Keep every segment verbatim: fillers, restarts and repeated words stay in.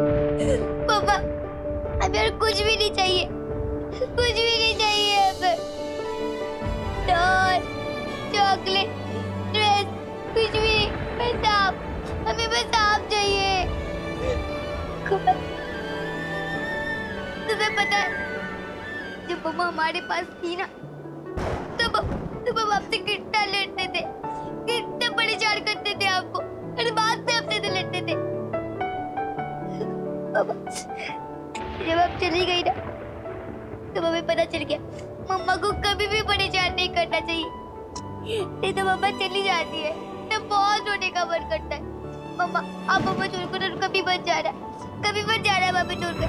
पापा अब यार कुछ भी नहीं चाहिए, कुछ भी नहीं चाहिए। अब चॉकलेट, ड्रेस, कुछ भी नहीं, बस आप, हमें बस आप चाहिए। तुम्हें पता है जब पापा हमारे पास थी ना तब तब आपसे कितना लड़ते थे, कितना परेशान करते थे आपको, और बाद में आपसे तो लड़ते थे। पापा जब आप चली गई ना तब हमें पता चल गया मम्मा को कभी भी परेशान नहीं करना चाहिए, नहीं तो मम्मा चली जाती है तो बहुत रोने का मन करता है। मम्मा आप मम्मा छोड़कर कभी बच जा रहा है, कभी बच जा रहा है मम्मी छोड़कर।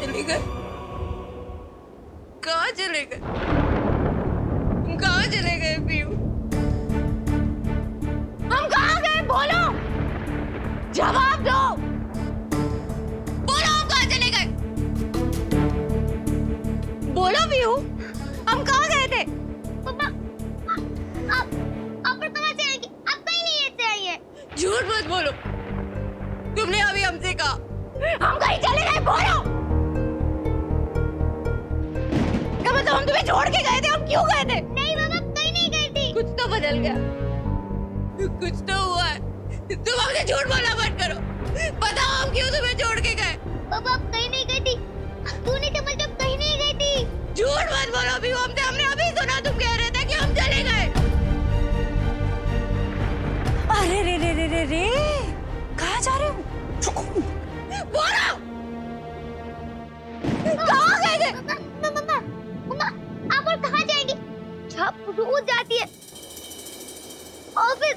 चले गए कहाँ चले गए कहाँ चले गए पीहू, हम कहाँ गए? बोलो, जवाब दो, बोलो हम कहाँ चले गए? बोलो पीहू हम कहाँ गए थे? पापा आप आप पर कहाँ चले गए? आप कहीं नहीं ऐसे आई है। झूठ मत बोलो, तुमने अभी हमसे कहा हम कहीं चले गए। बोलो तो हम तुम्हें छोड़ के गए थे, हम क्यों गए थे? नहीं मामा कहीं नहीं गई थी। कुछ तो बदल गया, कुछ तो हुआ है। तुम हमसे झूठ बोलना बंद करो, बताओ हम क्यों तुम्हें छोड़ के गए? पापा आप कहीं नहीं गई थी, तूने तो मतलब कहीं नहीं गई थी। झूठ मत बोलो अभी, हमसे हमने अभी सुना तुम कह रहे थे कि हम चले गए। अरे रे रे रे रे रे कहाँ जा रहे हो? बोलो कहाँ गए थे? कहाँ जाएंगी? छाप रोज जाती है ऑफिस,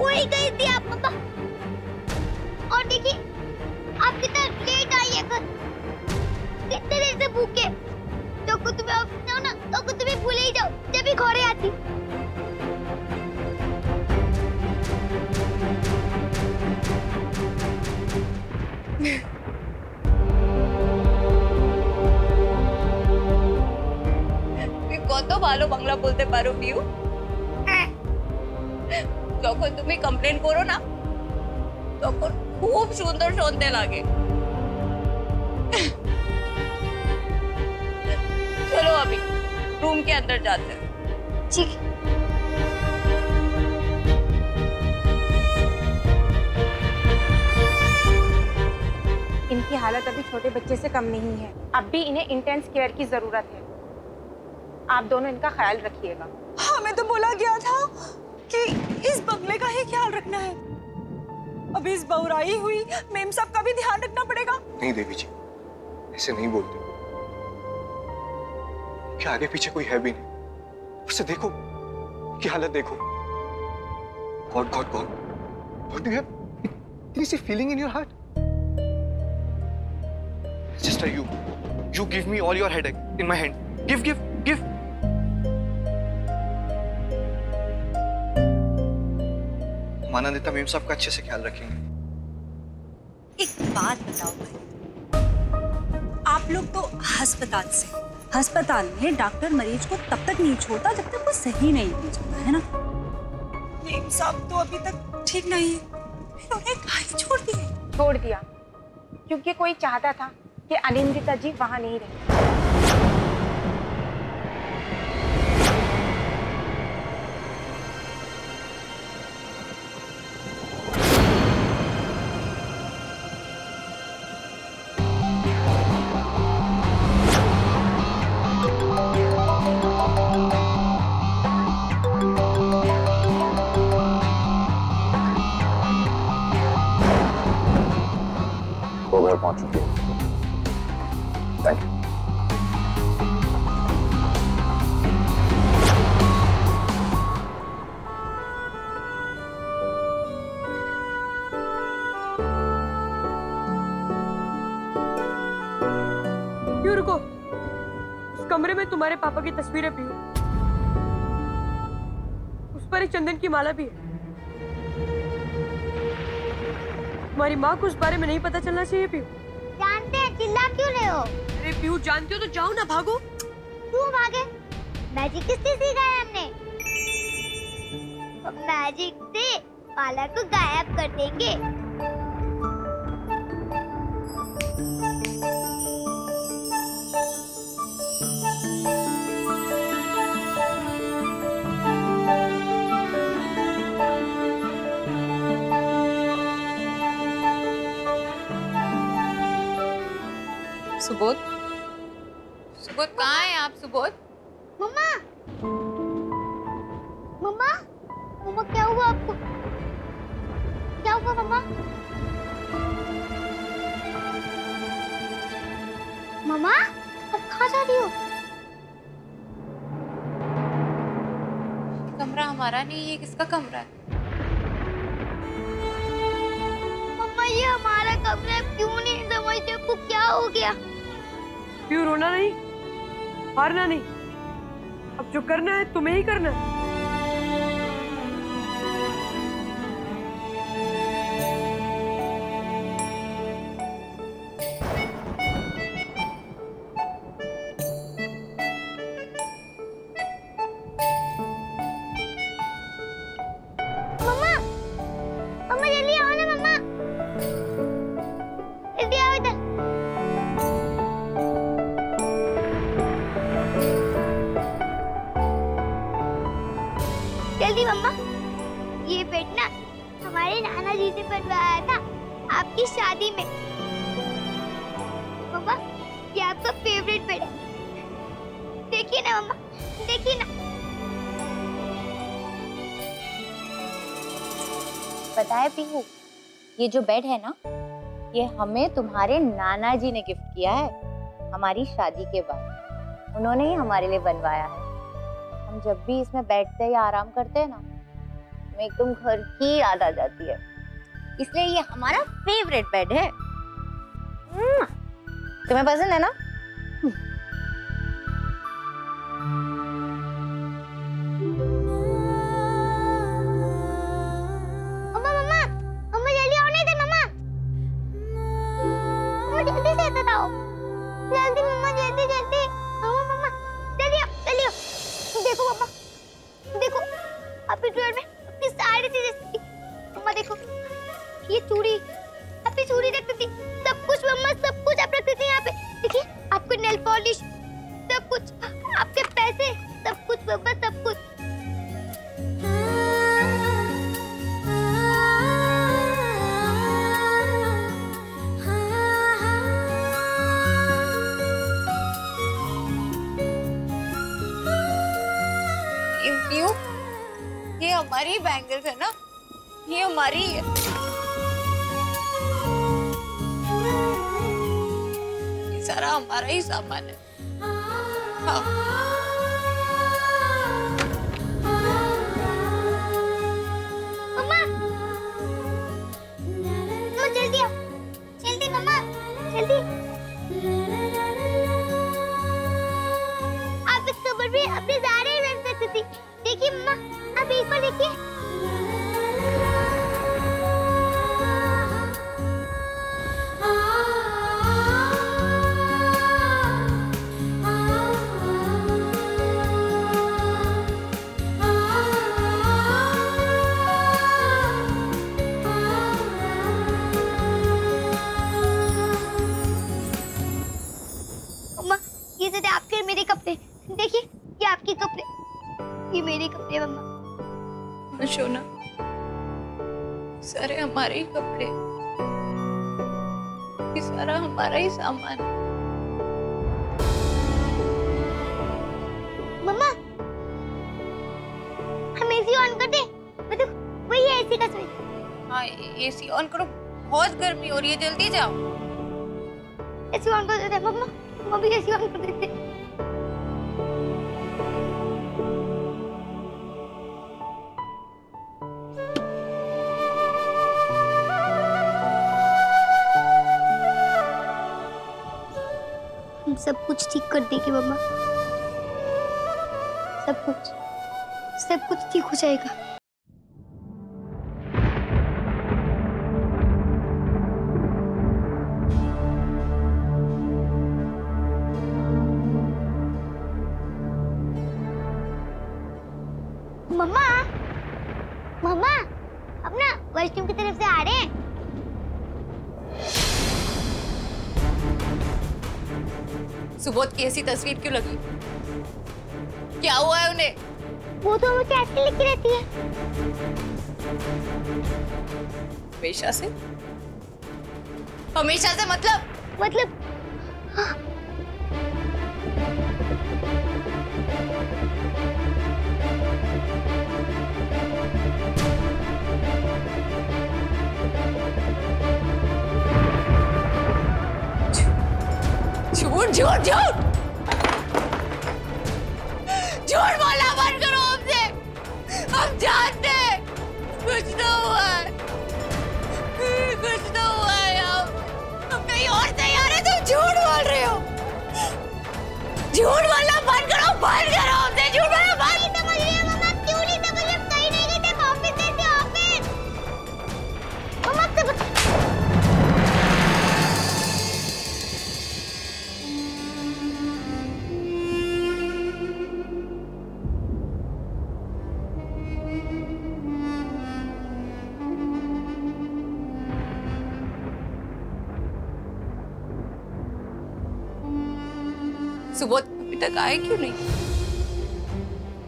वही गई थी आप पापा। और देखिए आप कितना लेट आई है घर, कितने देर से भूखे। तो कुछ तुम्हें ऑफिस ना हो ना तो कुछ तुम्हें भूले ही जाओ, जब भी घरे आती। तो ভালো বাংলা বলতে পারো পিহু, যখন তুমি কমপ্লেন করো না তখন খুব সুন্দর শুনতে লাগে। চলো अभी रूम के अंदर जाते हैं। ठीक है। इनकी हालत अभी छोटे बच्चे से कम नहीं है, अब भी इन्हें इंटेंस केयर की जरूरत है। आप दोनों इनका ख्याल रखिएगा। हमें तो बोला गया था कि इस बंगले का ही ख्याल रखना है, अब इस बहुराई हुई मेम साहब का भी ध्यान रखना पड़ेगा। नहीं देवी जी ऐसे नहीं बोलते, क्या आगे पीछे कोई है भी नहीं। उसे देखो की हालत देखो। God God God what do you have? Can you see feeling in your heart? Sister you you give me all your headache in my hand. Give give give Anandita ma'am साहब का अच्छे से ख्याल रखेंगे। एक बात बताओ भाई, आप लोग तो अस्पताल से, अस्पताल में डॉक्टर मरीज को तब तक नहीं छोड़ता जब तक वो सही नहीं हो जाता है ना। मेम साहब तो अभी तक ठीक नहीं है, उन्हें खाली छोड़ दिया। छोड़ दिया क्योंकि कोई चाहता था कि आनंदिता जी वहां नहीं रहे। कमरे में तुम्हारे पापा की तस्वीरें भी हैं, उस पर एक चंदन की माला भी है। तुम्हारी माँ को उस बारे में नहीं पता चलना चाहिए पीहू। जानते हैं चिल्ला क्यों रहे हो? अरे पीहू जानते हो तो जाओ ना, भागो। क्यों भागे? मैजिक किससे सीखा है हमने? मैजिक से माला को गायब कर देंगे। सुबोध, सुबोध कहाँ है आप? सुबोध, मम्मा, मम्मा, मम्मा क्या हुआ आपको? क्या हुआ मम्मा? मम्मा, आप कहाँ जा रही हो? कमरा हमारा नहीं है, किसका कमरा है? मम्मा ये हमारा कमरा है, क्यों नहीं समझते आपको क्या हो गया? क्यों रोना नहीं, हारना नहीं, अब जो करना है तुम्हें ही करना है। मम्मा, ये बेड ना हमारे नाना जी ने बनवाया था आपकी शादी में। मम्मा, ये आपका फेवरेट बेड है। देखिए ना मम्मा, देखिए ना। पता है पीहू, ये जो बेड है ना, ये हमें तुम्हारे नाना जी ने गिफ्ट किया है हमारी शादी के बाद। उन्होंने ही हमारे लिए बनवाया है। हम जब भी इसमें बैठते या आराम करते हैं ना, हमें एकदम घर की याद आ जाती है, इसलिए ये हमारा फेवरेट बेड है। तुम्हें पसंद है ना? ये हमारी बैंगल्स है ना, ये हमारी है। ये सारा हमारा ही सामान है। हाँ। मम्मा, मम्मा जल्दी आओ, जल्दी मम्मा, जल्दी। आप इस कब्र में अपने सारे रख सकती थी। देखिए मम्मा, आप एक बार देखिए। मम्मा, ये जरा आपके मेरे कपड़े देखिए, ये आपके कपड़े, ये मेरे कपड़े मम्मा। शोना, सारे हमारे ही कपड़े, ये सारा हमारा ही सामान। मम्मा, हम एसी ऑन कर दे, मतलब वही है एसी का स्विच। हाँ, एसी ऑन करो, बहुत गर्मी हो रही है, जल्दी जाओ। एसी ऑन कर देते हैं मम्मा, मम्मा भी एसी ऑन कर देते हैं। सब कुछ ठीक कर देगी मम्मा, सब कुछ, सब कुछ ठीक हो जाएगा। मम्मा, मम्मा, अब ना वॉशरूम की तरफ से आ रहे हैं। सुबोध की ऐसी तस्वीर क्यों लगी? क्या हुआ है उन्हें? वो तो मुझे ऐसे लिखी रहती है हमेशा से। हमेशा से मतलब मतलब हाँ। झूठ झूठ झूठ झूठ बोला बंद करो हमसे। हम जानते हैं कुछ ना हुआ है, कुछ ना हुआ है। हम कहीं और से आ रहे, तुम झूठ बोल रहे हो। झूठ बोलना बंद करो, बंद करो हमसे झूठ बोलना बंद। मम्मा क्यों नहीं समझे? हम कहीं नहीं गए थे, ऑफिस गए थे, ऑफिस। मम्मा से सुबोध अभी तक आए क्यों नहीं?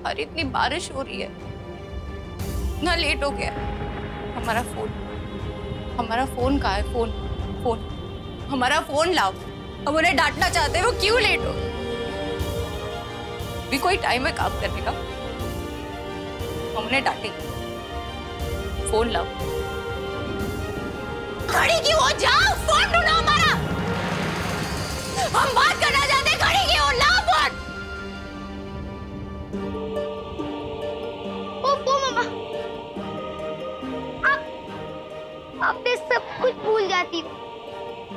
और इतनी बारिश हो रही है, इतना लेट हो गया। हमारा फोन, हमारा फोन कहाँ है? फोन, फोन, हमारा फोन लाओ। हम उन्हें डांटना चाहते हैं वो क्यों लेट हो। भी कोई टाइम है काम करने का, हम उन्हें डांटेंगे। फोन लाओ। खड़ी क्यों हो? जाओ फोन ढूंढो हमारा, हम बात करना चाहते। अब मैं सब कुछ भूल जाती हूँ।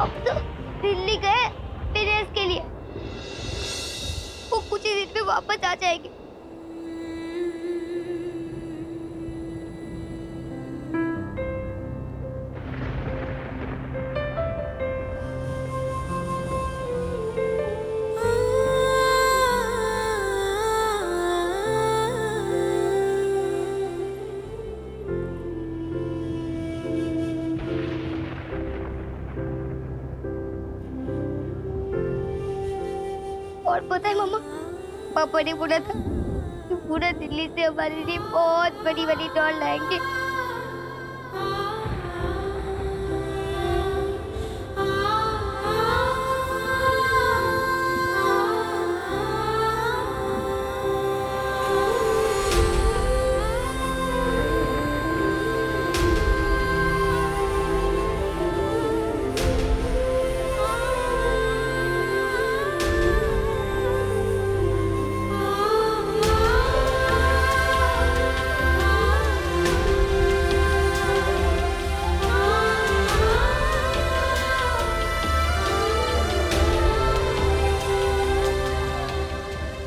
अब तो दिल्ली गए विदेश के लिए, वो कुछ ही दिन में वापस आ जाएगी। और पता है मम्मा, पापा ने बोला था कि पूरा दिल्ली से हमारे लिए बहुत बड़ी बड़ी डॉल लाएंगे।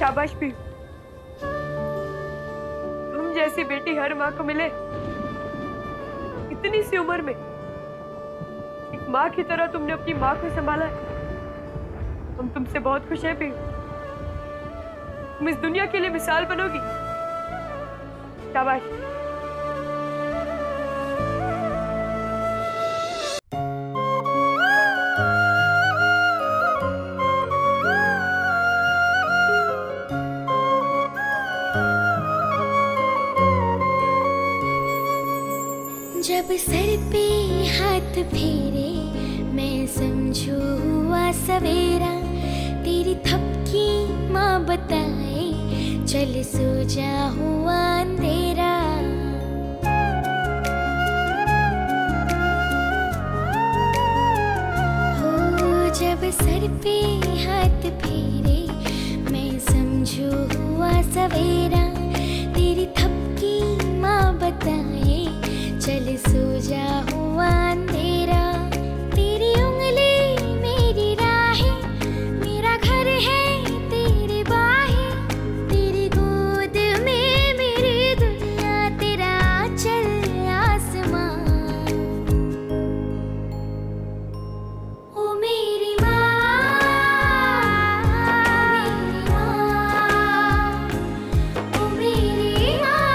शाबाश भी, हम जैसी बेटी हर माँ को मिले। इतनी सी उम्र में एक माँ की तरह तुमने अपनी माँ को संभाला है। हम तुमसे बहुत खुश हैं पीहू। तुम इस दुनिया के लिए मिसाल बनोगी। शाबाश। जब सर पे हाथ फेरे मैं समझू हुआ सवेरा, तेरी थपकी माँ बताए चल सो जा हुआ अंधेरा। हो जब सर पे हाथ फेरे मैं समझू हुआ सवेरा, तेरी थपकी माँ बताए चल सो जा हुआ अंधेरा। तेरी उंगली मेरी राहें, मेरा घर है तेरी बाहें, तेरी गोद में मेरी दुनिया, तेरा चल आसमां। ओ मेरी माँ, मेरी माँ, ओ मेरी माँ।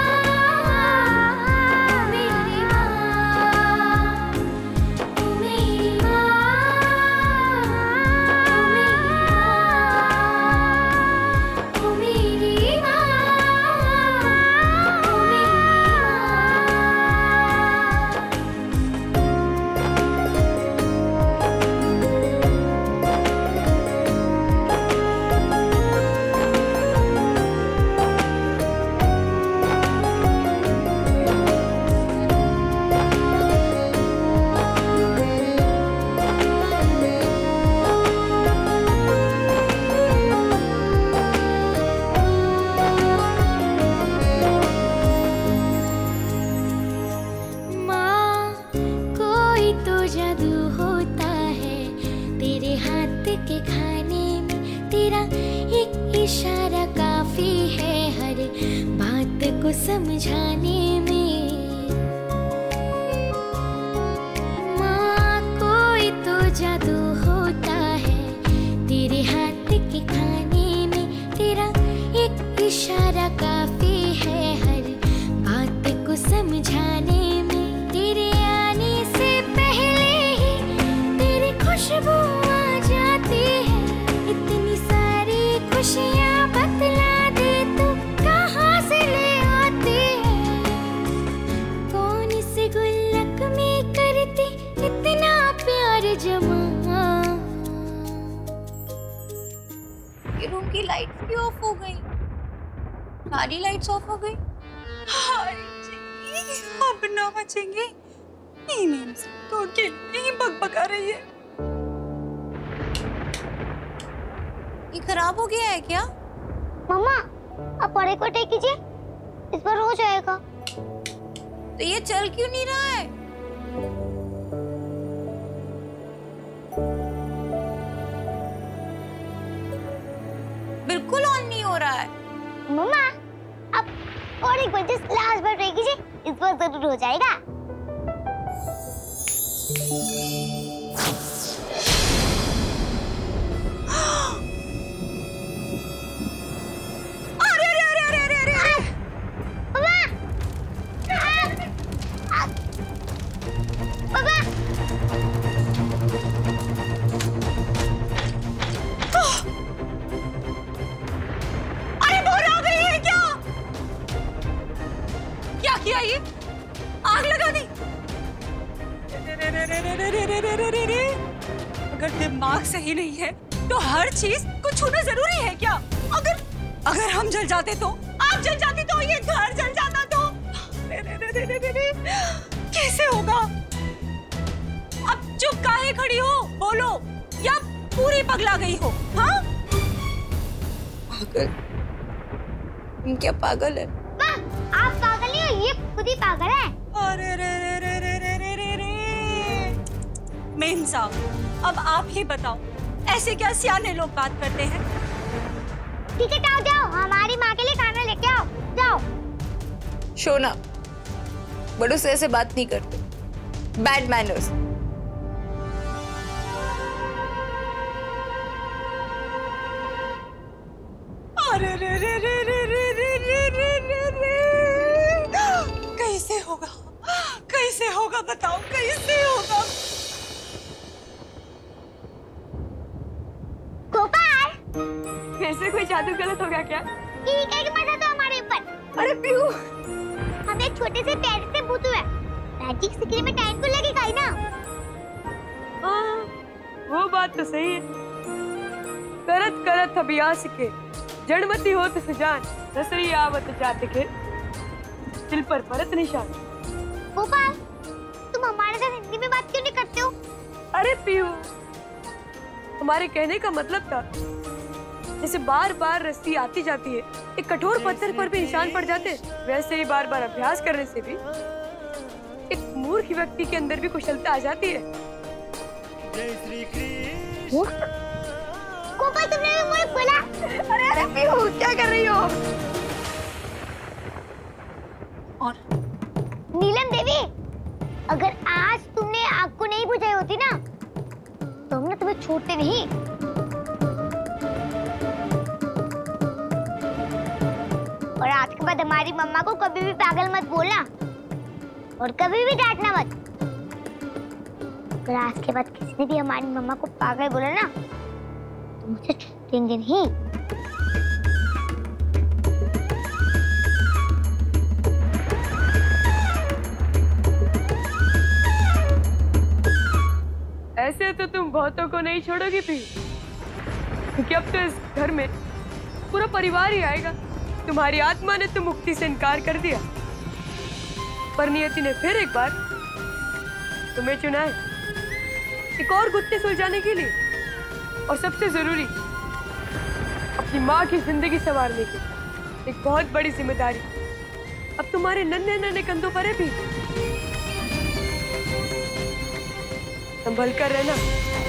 समझाने में माँ कोई तो जादू होता है, तेरे हाथ के खाने में तेरा एक इशारा काफी है। हर बात को समझाने में तेरे आने से पहले ही तेरी खुशबू आ जाती है। इतनी सारी खुशियाँ बतला दे तू कहाँ से ले आती है। कौन से गुल्लक में करती इतना प्यार जमा। ये रूम की लाइट्स भी ऑफ हो गई, सारी लाइट्स ऑफ हो गई। अब ना बचेंगे। तो अकेले ही बकबका रही है। ये खराब हो गया है क्या? मामा आप परे को टेक कीजिए, इस पर हो जाएगा। तो ये चल क्यों नहीं रहा है? बिल्कुल ऑन नहीं हो रहा है। मामा आप और एक बार जस्ट लास्ट बार ट्राई कीजिए, इस बार जरूर हो जाएगा। अरे अरे अरे अरे अरे अरे बाबा बाबा अरे बोर आ गई है क्या? क्या किया ये? आग लगा दी। रे रे रे रे रे रे रे रे रे अगर दिमाग सही नहीं है तो हर चीज को छूना जरूरी है क्या? अगर अगर हम जल जाते तो, आप जल जाती तो, ये घर जल जाता तो रे रे रे रे रे रे कैसे होगा? अब चुप काहे खड़ी हो, बोलो, या पूरी पगला गई हो? हाँ पागल, तुम क्या पागल है? आप पागल नहीं हो, ये खुद ही पागल है। अरे रे रे रे रे रे रे रे रे मेम साहब अब आप ही बताओ, ऐसे क्या सियाने लोग बात करते हैं? ठीक है जाओ जाओ, हमारी माँ के लिए खाना लेके आओ, जाओ। शोना, बड़ों से ऐसे बात नहीं करते, बैड मैनर्स। अरे रे रे रे रे रे रे रे रे रे कैसे होगा, कैसे होगा बताओ, कैसे होगा? गोपाल, फिर से कोई जादू गलत हो गया क्या? कीड़े की मदद तो हमारे ऊपर। अरे पीहू, हम एक छोटे से पेड़ से भूतू है, मैजिक सिक्के में टाइम को लगेगा ही ना। हाँ, वो बात तो सही है। करत करत अभ्यास के जड़मती हो तो सुजान, रसरी आवत जाते के दिल पर परत निशान। गोपाल, तुम हमारे साथ हिंदी में बात क्यों नहीं करते हो? अरे पीहू, हमारे कहने का मतलब था जैसे बार बार रस्सी आती जाती है, एक कठोर पत्थर पर भी निशान पड़ जाते, वैसे ही बार बार अभ्यास करने से भी एक मूर्ख व्यक्ति के अंदर भी कुशलता आ जाती है। गोपाल तुमने भी मुझे बोला। अरे अरे पीहू क्या कर रही हो? और नीलम देवी, अगर आज तुमने आग को नहीं बुझाई होती ना तो हमने तुम्हें छोड़ते नहीं। और आज के बाद हमारी मम्मा को कभी भी पागल मत बोलना और कभी भी डांटना मत। अगर आज के बाद किसी ने भी हमारी मम्मा को पागल बोला ना तो मुझे छूटेंगे नहीं। ऐसे तो तुम बहुतों को नहीं छोड़ोगी पी, क्योंकि अब तो इस घर में पूरा परिवार ही आएगा। तुम्हारी आत्मा ने तो मुक्ति से इनकार कर दिया, पर नियति ने फिर एक बार तुम्हें चुना है एक और गुत्ते सुलझाने के लिए, और सबसे जरूरी अपनी माँ की जिंदगी संवारने की एक बहुत बड़ी जिम्मेदारी अब तुम्हारे नन्हे नन्हे कंधों पर है। भी संभल कर रहना।